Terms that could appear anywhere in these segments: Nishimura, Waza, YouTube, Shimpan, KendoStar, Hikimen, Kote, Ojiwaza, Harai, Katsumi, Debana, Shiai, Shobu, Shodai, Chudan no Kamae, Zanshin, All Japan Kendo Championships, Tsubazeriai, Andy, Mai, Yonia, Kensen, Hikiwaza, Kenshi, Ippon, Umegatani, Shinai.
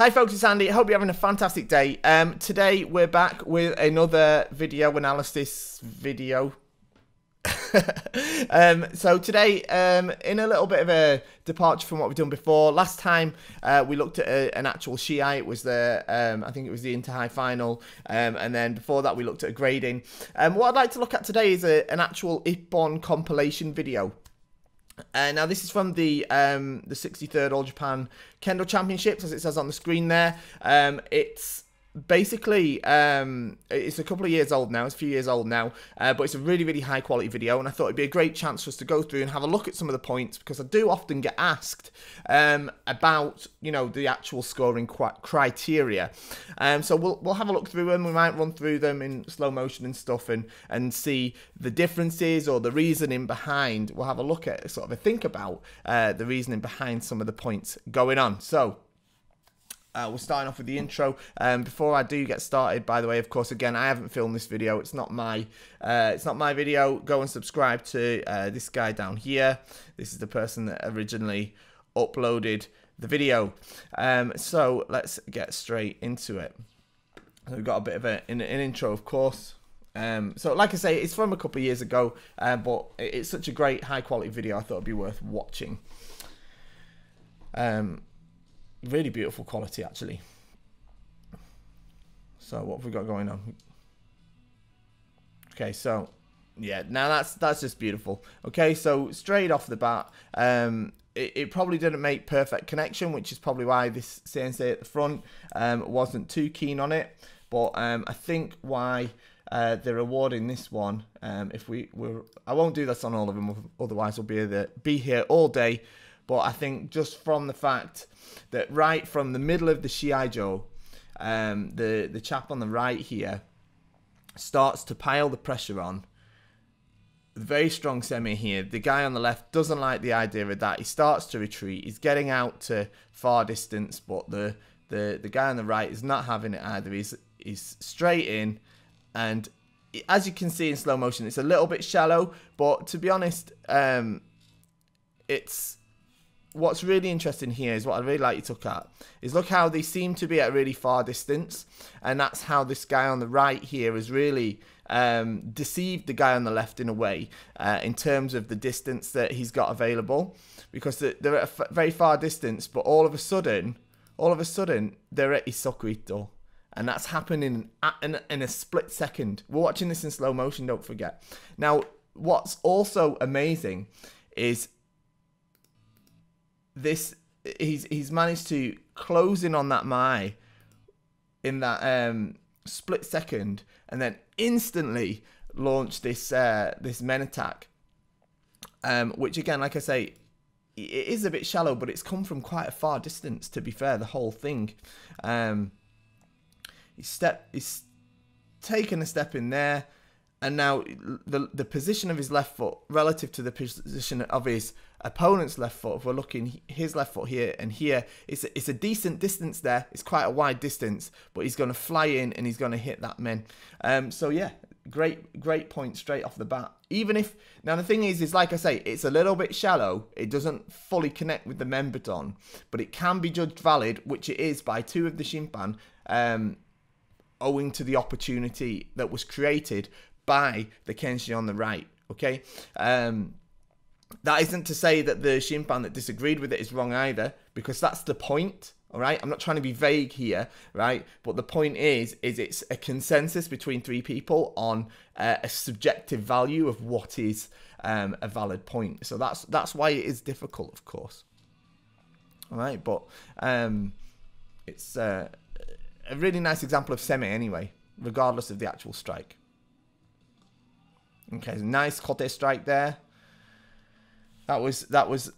Hi folks, it's Andy. I hope you're having a fantastic day. Today we're back with another video analysis video. So today, in a little bit of a departure from what we've done before. Last time we looked at an actual Shiai. It was the, I think it was the Inter-High Final. And then before that we looked at a grading. What I'd like to look at today is an actual Ippon compilation video. Now this is from the 63rd All Japan Kendo Championships, as it says on the screen there. It's basically it's a couple of years old now, it's a few years old now, but it's a really high quality video, and I thought it'd be a great chance for us to go through and have a look at some of the points, because I do often get asked about, you know, the actual scoring criteria. So we'll have a look through them. We might run through them in slow motion and stuff, and see the differences or the reasoning behind. We'll have a look at sort of a think about the reasoning behind some of the points going on. So we're starting off with the intro. Before I do get started, by the way, of course, again, I haven't filmed this video. It's not my, video. Go and subscribe to this guy down here. This is the person that originally uploaded the video. So let's get straight into it. So we've got a bit of an intro, of course. So like I say, it's from a couple of years ago, but it's such a great high quality video. I thought it'd be worth watching. Really beautiful quality, actually. So what have we got going on? Okay, so yeah, now that's just beautiful. Okay, so straight off the bat, it probably didn't make perfect connection, which is probably why this sensei at the front wasn't too keen on it. But I think why they're awarding this one, if we were, I won't do this on all of them, otherwise we'll be here all day. But I think just from the fact that right from the middle of the Shiaijo, the chap on the right here starts to pile the pressure on. Very strong semi here. The guy on the left doesn't like the idea of that. He starts to retreat. He's getting out to far distance, but the guy on the right is not having it either. He's straight in, and as you can see in slow motion, it's a little bit shallow. But to be honest, it's... What's really interesting here is what I really like you to look at is look how they seem to be at a really far distance, and that's how this guy on the right here has really deceived the guy on the left in a way, in terms of the distance that he's got available, because they're at a very far distance, but all of a sudden they're at Isokuito, and that's happening in a split second. We're watching this in slow motion, don't forget. Now what's also amazing is this, he's managed to close in on that Mai in that split second, and then instantly launch this this men attack, which again, like I say, it is a bit shallow, but it's come from quite a far distance. To be fair, the whole thing, he's taken a step in there, and now the position of his left foot relative to the position of his opponent's left foot, if we're looking, his left foot here and here, it's a decent distance there. It's quite a wide distance, but he's going to fly in and he's going to hit that man. So yeah, great point straight off the bat. Even if, now the thing is like I say, it's a little bit shallow. It doesn't fully connect with the men baton, but it can be judged valid, which it is by two of the Shimpan, owing to the opportunity that was created by the Kenshi on the right. Okay. That isn't to say that the Shimpan that disagreed with it is wrong either, because that's the point, all right? I'm not trying to be vague here, right? But the point is it's a consensus between three people on a subjective value of what is a valid point. So that's why it is difficult, of course, all right? But it's a really nice example of semi anyway, regardless of the actual strike. Okay, nice kote strike there. That was.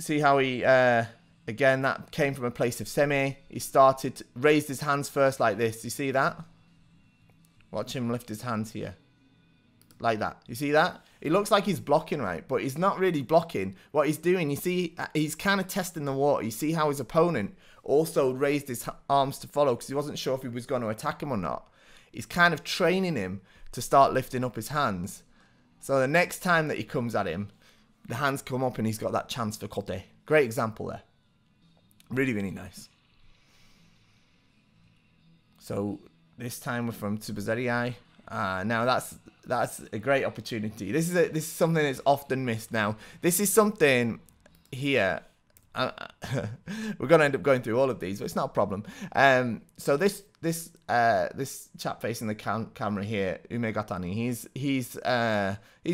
See how he again, that came from a place of semi. He started, raised his hands first like this. You see that? Watch him lift his hands here, like that. You see that? It looks like he's blocking, right? But he's not really blocking. What he's doing, you see, he's kind of testing the water. You see how his opponent also raised his arms to follow, because he wasn't sure if he was going to attack him or not. He's kind of training him to start lifting up his hands. So the next time that he comes at him, the hands come up and he's got that chance for kote. Great example there. Really nice. So this time we're from Tsubazari. Now that's a great opportunity. This is something that's often missed. Now this is something here. We're gonna end up going through all of these, but it's not a problem. So this chap facing the camera here, Umegatani, he's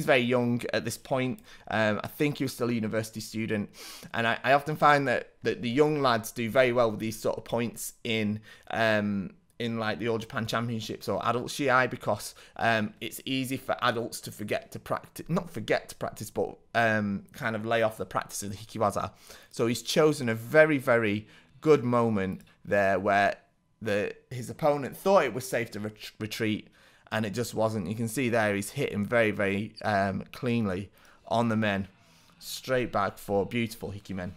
very young at this point. I think he was still a university student, and I often find that the young lads do very well with these sort of points in like the All Japan Championships or adult Shiai, because it's easy for adults to not forget to practice, but kind of lay off the practice of the hikiwaza. So he's chosen a very, very good moment there where his opponent thought it was safe to retreat, and it just wasn't. You can see there he's hitting very, very cleanly on the men. Straight back for beautiful hiki men.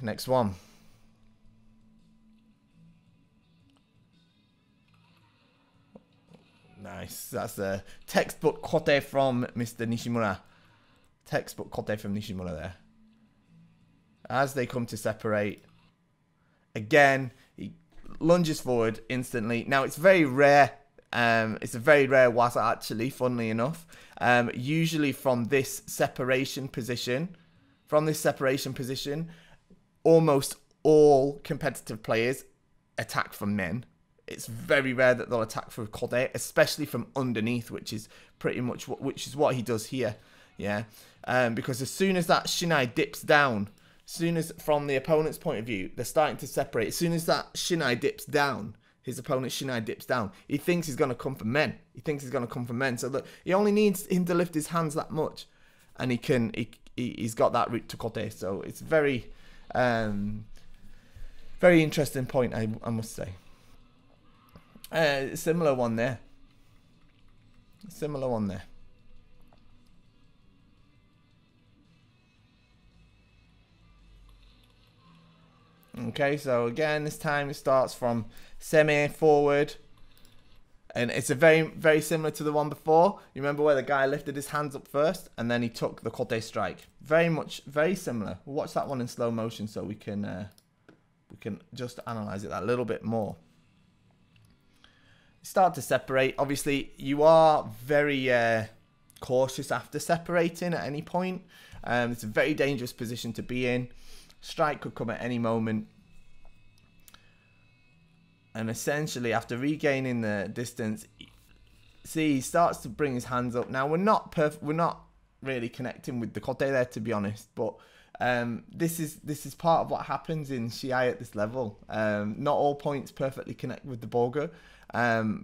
Next one. Nice. That's a textbook kote from Mr. Nishimura. Textbook kote from Nishimura there. As they come to separate, again, he lunges forward instantly. now it's very rare. It's a very rare waza, actually, funnily enough. Usually from this separation position, almost all competitive players attack from men. It's very rare that they'll attack for a kode, especially from underneath, which is pretty much what he does here, yeah. Because as soon as that shinai dips down, as soon as from the opponent's point of view, they're starting to separate. As soon as that shinai dips down, his opponent's shinai dips down, he thinks he's going to come for men. So look, he only needs him to lift his hands that much, and he can. He's got that route to kode, so it's very, very interesting point, I must say. Similar one there. Okay, so again, this time it starts from semi forward. And it's a very, very similar to the one before. You remember where the guy lifted his hands up first and then he took the kote strike. Very much, very similar. We'll watch that one in slow motion so we can just analyze it that little bit more. Start to separate. Obviously, you are very cautious after separating at any point. It's a very dangerous position to be in. Strike could come at any moment. And essentially, after regaining the distance, see, he starts to bring his hands up. Now, we're not really connecting with the kote there, to be honest, but this is part of what happens in Shiai at this level. Not all points perfectly connect with the boga,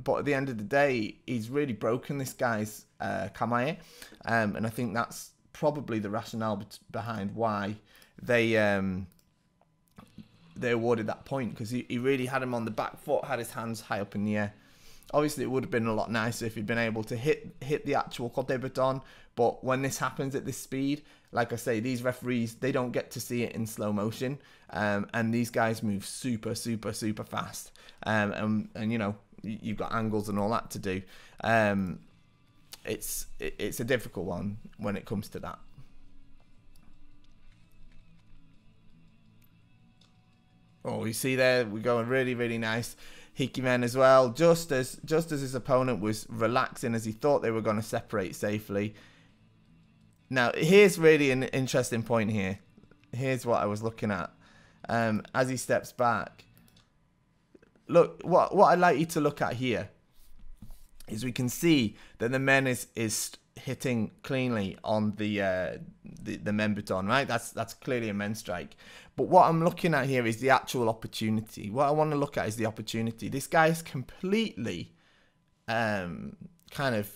but at the end of the day, he's really broken this guy's kamae, and I think that's probably the rationale behind why they awarded that point, because he really had him on the back foot, had his hands high up in the air. Obviously, it would have been a lot nicer if he'd been able to hit the actual kote baton, but when this happens at this speed, like I say, these referees, they don't get to see it in slow motion, and these guys move super, super, super fast, and you know, you've got angles and all that to do. It's a difficult one when it comes to that. Oh, you see there, we're going really, really nice. Hikimen as well, just as his opponent was relaxing as he thought they were going to separate safely. Now, here's really an interesting point here. Here's what I was looking at. As he steps back, look, what I'd like you to look at here is we can see that the men is hitting cleanly on the men baton, right? That's clearly a men strike. But what I'm looking at here is the actual opportunity. What I want to look at is the opportunity. This guy is completely kind of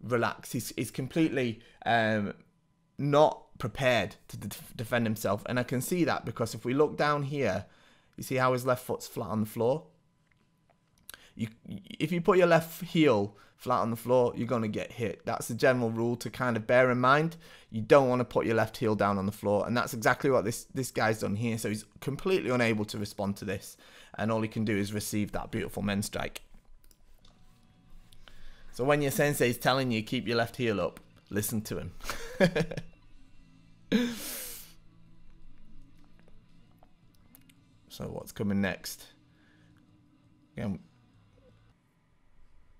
relaxed. He's completely not prepared to defend himself. And I can see that because if we look down here, you see how his left foot's flat on the floor? If you put your left heel flat on the floor, you're going to get hit. That's a general rule to kind of bear in mind. You don't want to put your left heel down on the floor, and that's exactly what this guy's done here. So he's completely unable to respond to this, and all he can do is receive that beautiful men's strike. So when your sensei is telling you keep your left heel up, listen to him. So what's coming next? Again,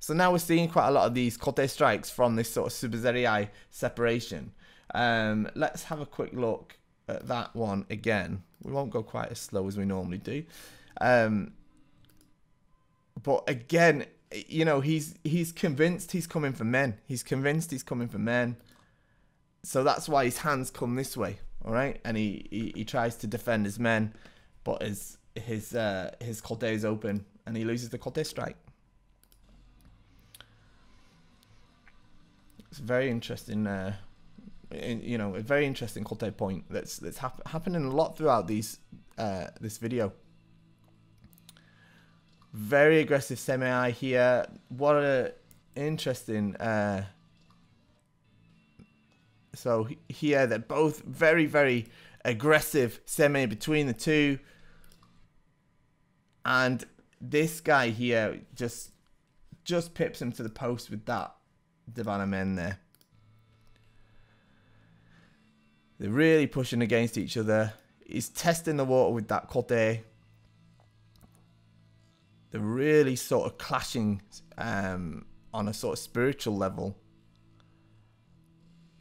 so now we're seeing quite a lot of these kote strikes from this sort of subuzeriai separation. Let's have a quick look at that one again. We won't go quite as slow as we normally do. But again, you know, he's convinced he's coming for men. He's convinced he's coming for men. So that's why his hands come this way, all right? And he tries to defend his men, but his kote is open and he loses the kote strike. It's very interesting, you know, a very interesting kote point that's happening a lot throughout these this video. Very aggressive semi-eye here. What a interesting. So here they're both very aggressive semi between the two, and this guy here just pips him to the post with that Devana men there. They're really pushing against each other. He's testing the water with that kote. They're really sort of clashing on a sort of spiritual level.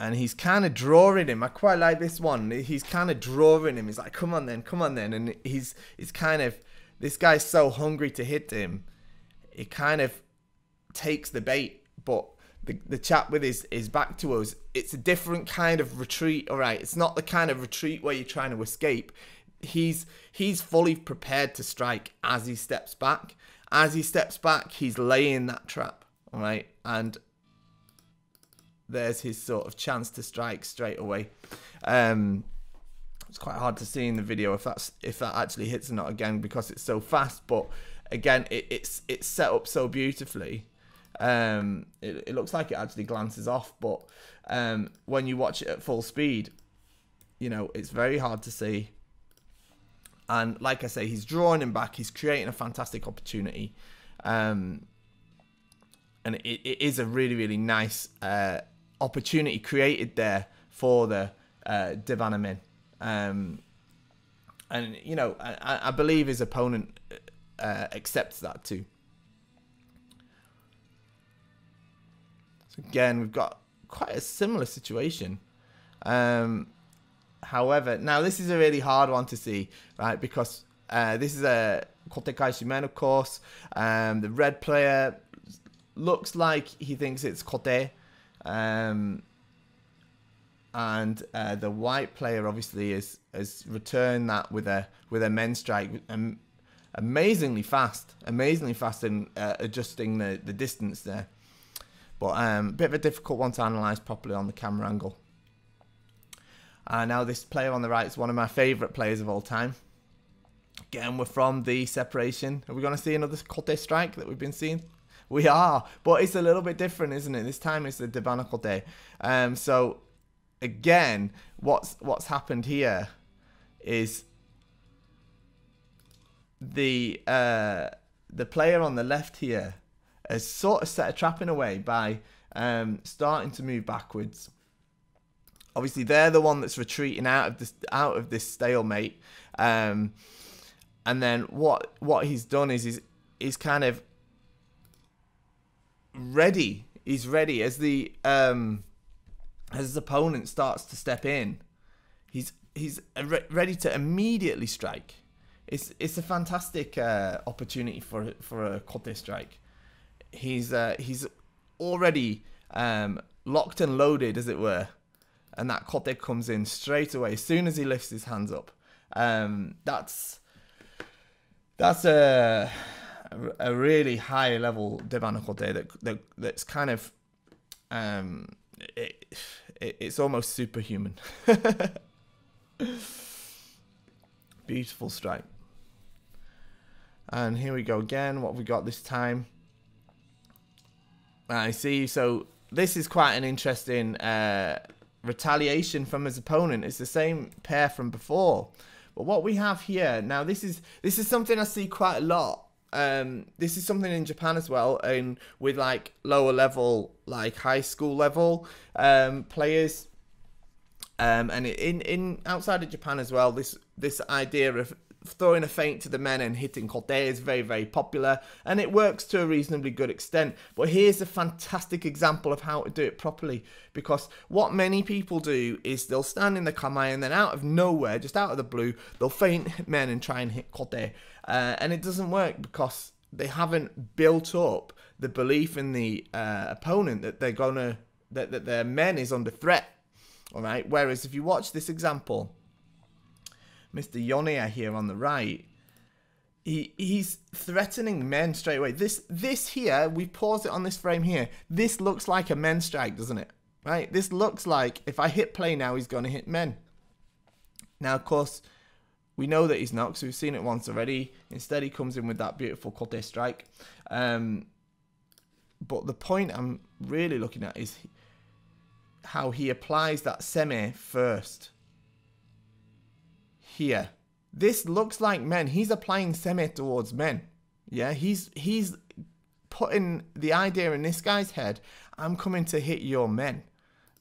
And he's kind of drawing him. I quite like this one. He's kind of drawing him. He's like, come on then, come on then. And he's kind of, this guy's so hungry to hit him. He kind of takes the bait, but the chap with his back to us, it's a different kind of retreat, all right? It's not the kind of retreat where you're trying to escape. He's fully prepared to strike as he steps back. As he steps back, he's laying that trap, all right? And there's his sort of chance to strike straight away. It's quite hard to see in the video if that actually hits or not again because it's so fast. But again, it's set up so beautifully. It looks like it actually glances off, but when you watch it at full speed, you know, it's very hard to see. And like I say, he's drawing him back. He's creating a fantastic opportunity. And it is a really nice opportunity created there for the Devana men. And, you know, I believe his opponent accepts that too. So again, we've got quite a similar situation. However, now this is a really hard one to see, right? Because this is a Kotekaishi men, of course. The red player looks like he thinks it's kote, and the white player obviously has returned that with a men strike, amazingly fast in adjusting the distance there, but a bit of a difficult one to analyze properly on the camera angle. Now this player on the right is one of my favorite players of all time. Again, we're from the separation. Are we going to see another kote strike that we've been seeing? We are, but it's a little bit different, isn't it? This time it's the Devana kote. So again, what's happened here is the player on the left here has sort of set a trap in a way by starting to move backwards. Obviously, they're the one that's retreating out of this stalemate, and then what he's done is he's kind of ready. He's ready as the as his opponent starts to step in. He's ready to immediately strike. It's a fantastic opportunity for a kote strike. He's already locked and loaded, as it were, and that kote comes in straight away as soon as he lifts his hands up. That's a really high level Devana kote that's kind of it's almost superhuman. Beautiful strike. And here we go again. What have we got this time? I see. So this is quite an interesting retaliation from his opponent. It's the same pair from before, but what we have here now, this is something I see quite a lot. This is something in Japan as well, and with like lower level, like high school level players, and in outside of Japan as well. This idea of throwing a feint to the men and hitting kote is very, very popular, and it works to a reasonably good extent. But here's a fantastic example of how to do it properly, because what many people do is they'll stand in the kamae and then out of nowhere, just out of the blue, they'll feint men and try and hit kote, and it doesn't work because they haven't built up the belief in the opponent that they're gonna that their men is under threat. All right. Whereas if you watch this example, Mr. Yonia here on the right, he's threatening men straight away. This here, we pause it on this frame here. This looks like a men strike, doesn't it? Right? This looks like if I hit play now, he's going to hit men. Now, of course, we know that he's not because we've seen it once already. Instead, he comes in with that beautiful kote strike. But the point I'm really looking at is how he applies that semi first. Here, this looks like men. He's applying semi towards men. Yeah, he's putting the idea in this guy's head. I'm coming to hit your men,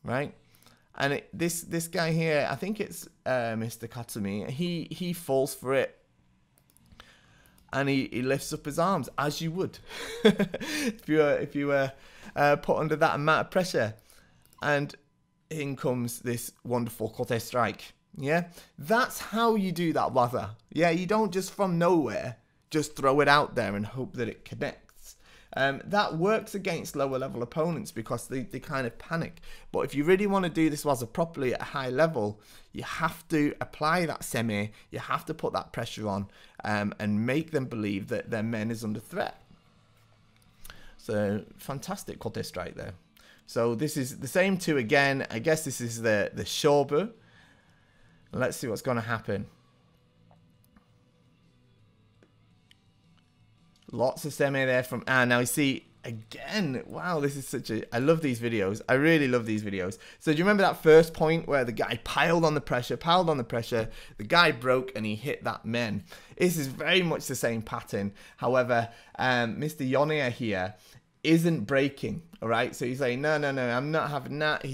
right? And this guy here, I think it's Mr. Katsumi. He falls for it, and he lifts up his arms as you would if you were put under that amount of pressure. And in comes this wonderful kote strike. Yeah, that's how you do that waza. Yeah, you don't just from nowhere just throw it out there and hope that it connects. That works against lower level opponents because they kind of panic. But if you really want to do this waza properly at a high level, you have to apply that semi, you have to put that pressure on and make them believe that their men is under threat. So fantastic kote strike there. So this is the same two again. I guess this is the shobu. Let's see what's going to happen. Lots of semi there from... Ah, now you see, again, wow, this is such a... I love these videos. I really love these videos. So do you remember that first point where the guy piled on the pressure, the guy broke and he hit that men? This is very much the same pattern. However, Mr. Yonia here isn't breaking, all right? So he's like, no, no, no, I'm not having that.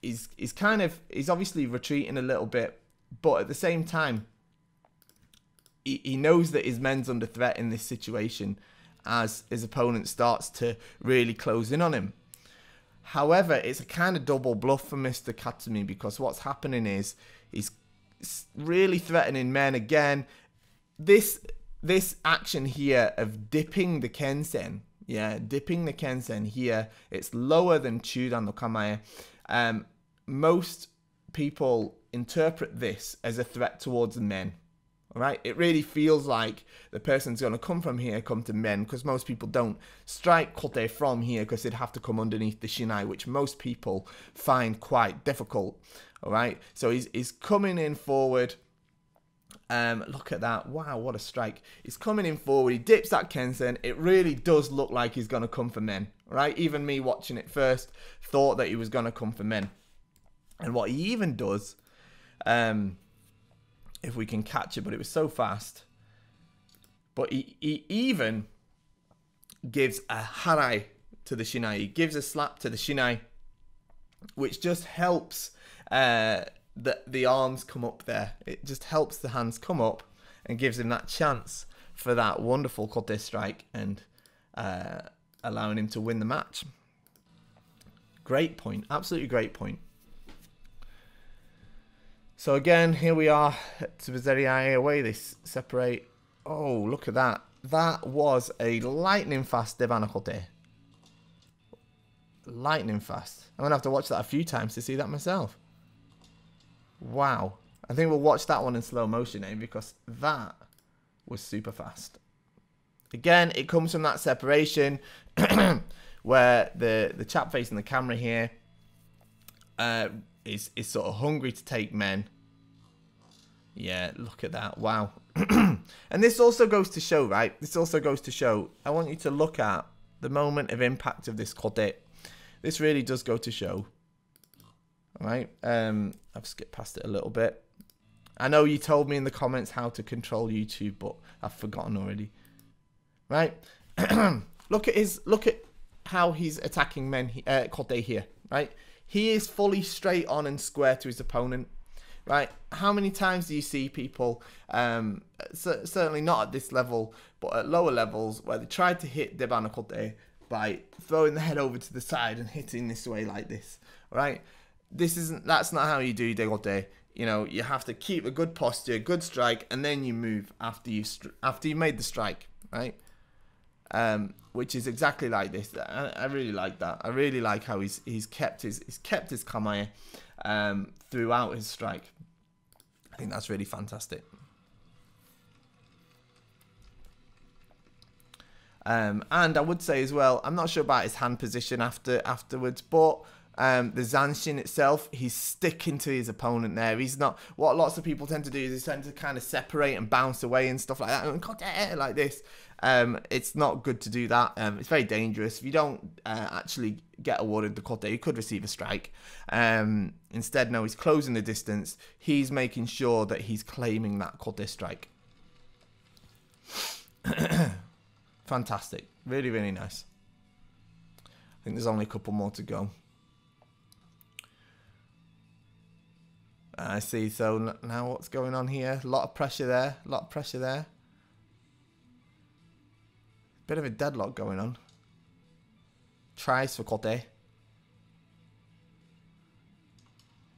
He's kind of, he's obviously retreating a little bit, but at the same time, he knows that his men's under threat in this situation as his opponent starts to really close in on him. However, it's a kind of double bluff for Mr. Katsumi because what's happening is he's really threatening men again. This action here of dipping the kensen, yeah, dipping the kensen here, it's lower than Chudan no Kamae. Most people interpret this as a threat towards men, all right? It really feels like the person's going to come from here, come to men, because most people don't strike kote from here because they'd have to come underneath the shinai, which most people find quite difficult, all right? So he's coming in forward. Look at that. Wow, what a strike. He's coming in forward. He dips that kensen. It really does look like he's going to come for men, right? Even me watching it first thought that he was going to come for men. And what he even does, if we can catch it, but it was so fast. But he even gives a harai to the shinai. He gives a slap to the shinai, which just helps... the arms come up there. It just helps the hands come up and gives him that chance for that wonderful kote strike and allowing him to win the match. Great point. Absolutely great point. So again, here we are at Tsubazeriai away. They separate. Oh, look at that. That was a lightning fast debana kote. Lightning fast. I'm going to have to watch that a few times to see that myself. Wow. I think we'll watch that one in slow motion, eh? Because that was super fast. Again, it comes from that separation where the chap facing the camera here is sort of hungry to take men. Yeah, look at that. Wow. And this also goes to show, right? This also goes to show. I want you to look at the moment of impact of this kote. This really does go to show. Right, I've skipped past it a little bit. I know you told me in the comments how to control YouTube, but I've forgotten already. Right, look at how he's attacking men, kote here. Right, he is fully straight on and square to his opponent. right? How many times do you see people, certainly not at this level, but at lower levels, where they tried to hit Debanakote by throwing the head over to the side and hitting this way like this, right? That's not how you do Degote. You know, you have to keep a good posture, a good strike, and then you move after you made the strike, right? Which is exactly like this. I really like that. I really like how he's kept his kamae throughout his strike. I think that's really fantastic. And I would say as well, I'm not sure about his hand position afterwards, but the Zanshin itself, he's sticking to his opponent there. He's not, what lots of people tend to do is they tend to kind of separate and bounce away and stuff like that, and cut it like this. It's not good to do that. It's very dangerous. If you don't actually get awarded the kote, you could receive a strike. Instead, no, he's closing the distance. He's making sure that he's claiming that kote strike. Fantastic. Really, really nice. I think there's only a couple more to go. I see. So now what's going on here? A lot of pressure there. A lot of pressure there. Bit of a deadlock going on. Tries for Kote.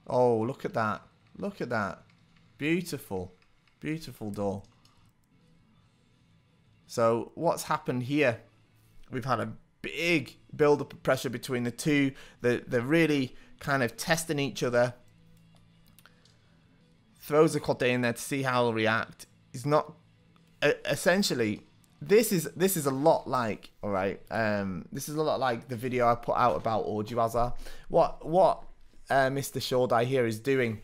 Oh, look at that. Look at that. Beautiful. Beautiful door. So what's happened here? We've had a big build-up of pressure between the two. They're really kind of testing each other. Throws a Kote in there to see how he'll react. He's not... essentially, this is a lot like... Alright, this is a lot like the video I put out about Ojiwaza. What Mr. Shodai here is doing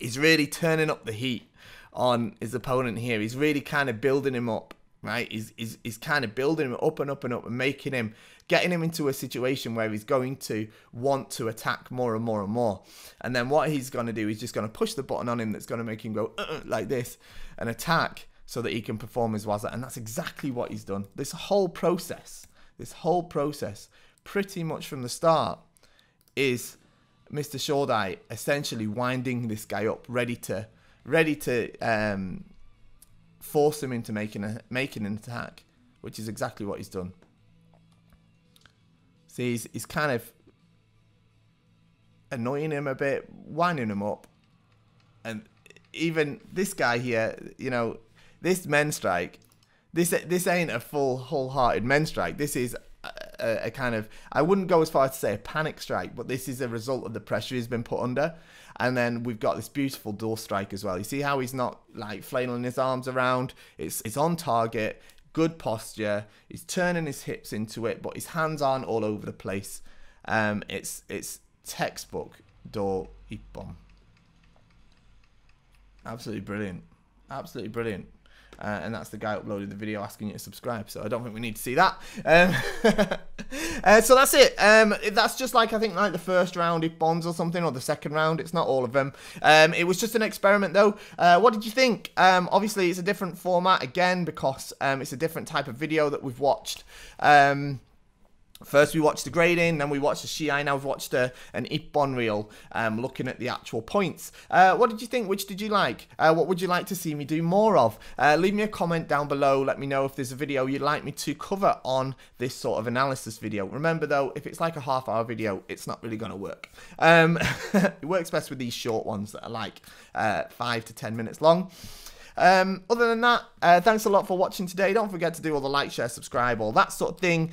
is really turning up the heat on his opponent here. He's really kind of building him up. Right, he's kind of building him up and up and up and making him, getting him into a situation where he's going to want to attack more and more and more. And then what he's going to do is just going to push the button on him that's going to make him go like this and attack so that he can perform his waza. And that's exactly what he's done. This whole process, pretty much from the start, is Mr. Shodai essentially winding this guy up, ready to force him into making an attack, which is exactly what he's done. See, he's kind of annoying him a bit, winding him up. And even this guy here, you know, this men strike, this ain't a full wholehearted men strike. This is a kind of, I wouldn't go as far as to say a panic strike, but this is a result of the pressure he's been put under. And then we've got this beautiful door strike as well. You see how he's not like flailing his arms around. It's on target, good posture. He's turning his hips into it, but his hands aren't all over the place. It's textbook door Ippon. Absolutely brilliant. Absolutely brilliant. And that's the guy uploaded the video asking you to subscribe, so I don't think we need to see that. So that's it. That's just like, I think, like the first round Ippons or something, or the second round. It's not all of them. It was just an experiment, though. What did you think? Obviously, it's a different format, again, because it's a different type of video that we've watched. First we watched the grading, then we watched the Shiai, now we've watched an Ippon reel looking at the actual points. What did you think? Which did you like? What would you like to see me do more of? Leave me a comment down below, let me know if there's a video you'd like me to cover on this sort of analysis video. Remember though, if it's like a half-hour video, it's not really going to work. It works best with these short ones that are like 5 to 10 minutes long. Other than that, thanks a lot for watching today. Don't forget to do all the like, share, subscribe, all that sort of thing.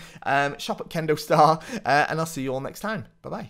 Shop at KendoStar, and I'll see you all next time. Bye-bye.